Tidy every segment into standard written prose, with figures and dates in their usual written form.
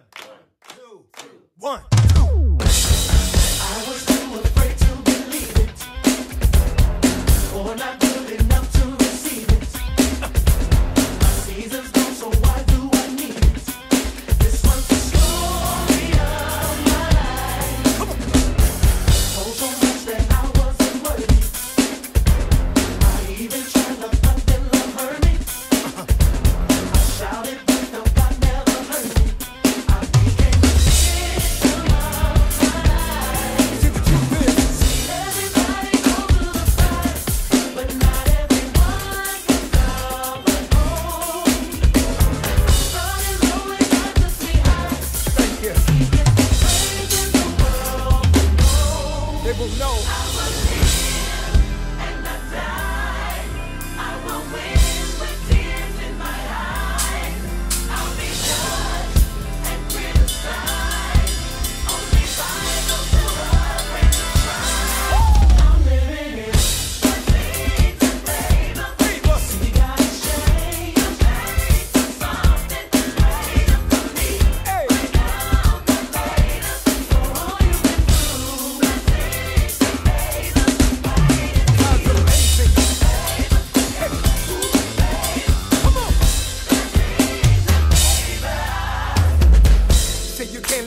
1, 2, 1. I was too afraid to believe it, or not good enough to receive it. My season's gone, so why do I need it? This one's the story of my life. Come on. Told so much that I wasn't worthy. I even tried to until love hurt me. I shouted.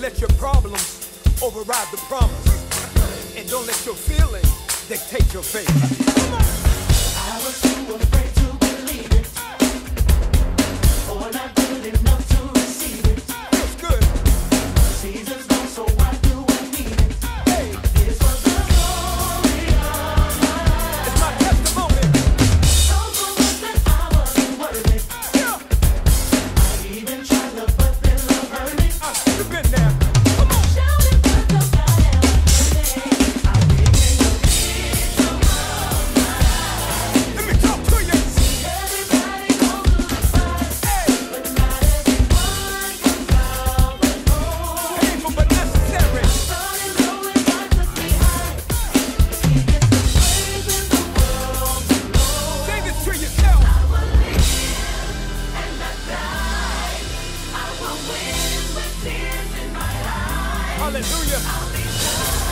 Let your problems override the promise, and don't let your feelings dictate your fate. I was too afraid to believe it, or not good enough to receive it. Feels good. Seasons gone, so why do I need it? Hey, this was the story of my life. It's my testimony. So much that I wasn't worth it. Yeah. I even tried to, but then love hurt me. You've been there. Hallelujah.